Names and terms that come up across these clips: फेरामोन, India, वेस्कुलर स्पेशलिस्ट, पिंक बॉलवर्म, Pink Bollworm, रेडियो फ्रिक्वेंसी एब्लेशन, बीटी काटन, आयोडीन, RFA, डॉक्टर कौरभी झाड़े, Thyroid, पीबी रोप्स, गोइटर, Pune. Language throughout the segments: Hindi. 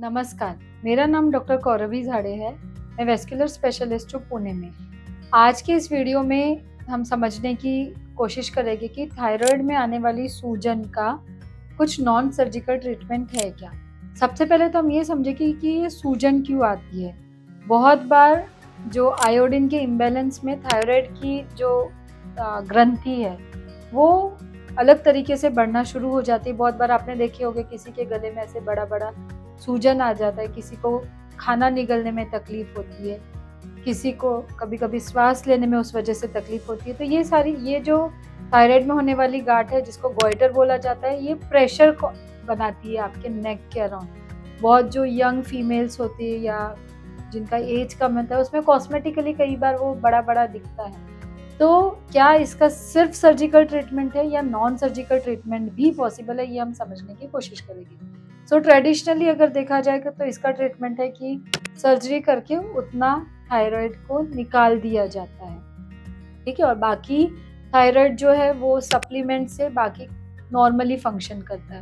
नमस्कार, मेरा नाम डॉक्टर कौरभी झाड़े है। मैं वेस्कुलर स्पेशलिस्ट हूँ पुणे में। आज के इस वीडियो में हम समझने की कोशिश करेंगे कि थायराइड में आने वाली सूजन का कुछ नॉन सर्जिकल ट्रीटमेंट है क्या। सबसे पहले तो हम ये समझेंगे कि ये सूजन क्यों आती है। बहुत बार जो आयोडीन के इम्बैलेंस में थायराइड की जो ग्रंथि है वो अलग तरीके से बढ़ना शुरू हो जाती है। बहुत बार आपने देखे होंगे किसी के गले में ऐसे बड़ा बड़ा सूजन आ जाता है, किसी को खाना निगलने में तकलीफ होती है, किसी को कभी कभी श्वास लेने में उस वजह से तकलीफ होती है। तो ये जो थायराइड में होने वाली गांठ है जिसको गोइटर बोला जाता है, ये प्रेशर को बनाती है आपके नेक के अराउंड। बहुत जो यंग फीमेल्स होती है या जिनका एज कम होता है उसमें कॉस्मेटिकली कई बार वो बड़ा बड़ा दिखता है। तो क्या इसका सिर्फ सर्जिकल ट्रीटमेंट है या नॉन सर्जिकल ट्रीटमेंट भी पॉसिबल है, ये हम समझने की कोशिश करेंगे। सो ट्रेडिशनली अगर देखा जाएगा तो इसका ट्रीटमेंट है कि सर्जरी करके उतना थायराइड को निकाल दिया जाता है, ठीक है, और बाकी थायराइड जो है वो सप्लीमेंट से बाकी नॉर्मली फंक्शन करता है।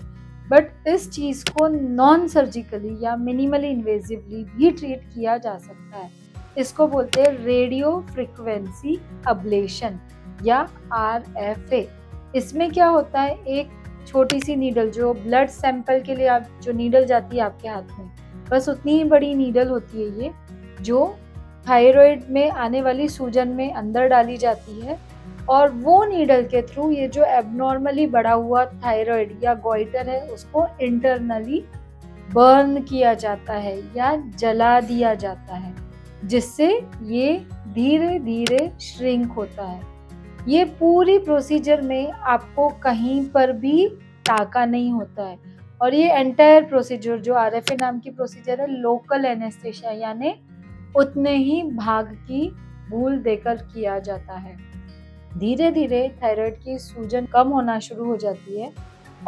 बट इस चीज़ को नॉन सर्जिकली या मिनिमली इन्वेजिवली भी ट्रीट किया जा सकता है। इसको बोलते हैं रेडियो फ्रिक्वेंसी एब्लेशन या RFA। इसमें क्या होता है, एक छोटी सी नीडल जो ब्लड सैंपल के लिए आप जो नीडल जाती है आपके हाथ में, बस उतनी ही बड़ी नीडल होती है ये, जो थायराइड में आने वाली सूजन में अंदर डाली जाती है। और वो नीडल के थ्रू ये जो एबनॉर्मली बढ़ा हुआ थायराइड या गोइटर है उसको इंटरनली बर्न किया जाता है या जला दिया जाता है, जिससे ये धीरे धीरे श्रिंक होता है। ये पूरी प्रोसीजर में आपको कहीं पर भी टाका नहीं होता है। और ये एंटायर प्रोसीजर जो RFA नाम की प्रोसीजर है, लोकल एनेस्थेशिया यानी उतने ही भाग की भूल देकर किया जाता है। धीरे धीरे थायराइड की सूजन कम होना शुरू हो जाती है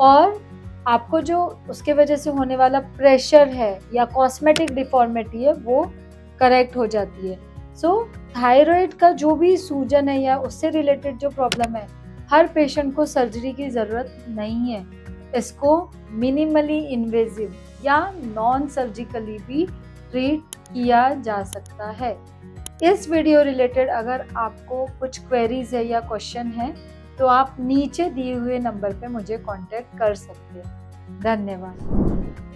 और आपको जो उसके वजह से होने वाला प्रेशर है या कॉस्मेटिक डिफॉर्मिटी है वो करेक्ट हो जाती है। सो थायराइड का जो भी सूजन है या उससे रिलेटेड जो प्रॉब्लम है, हर पेशेंट को सर्जरी की ज़रूरत नहीं है। इसको मिनिमली इन्वेजिव या नॉन सर्जिकली भी ट्रीट किया जा सकता है। इस वीडियो रिलेटेड अगर आपको कुछ क्वेरीज है या क्वेश्चन है तो आप नीचे दिए हुए नंबर पे मुझे कॉन्टैक्ट कर सकते हैं। धन्यवाद।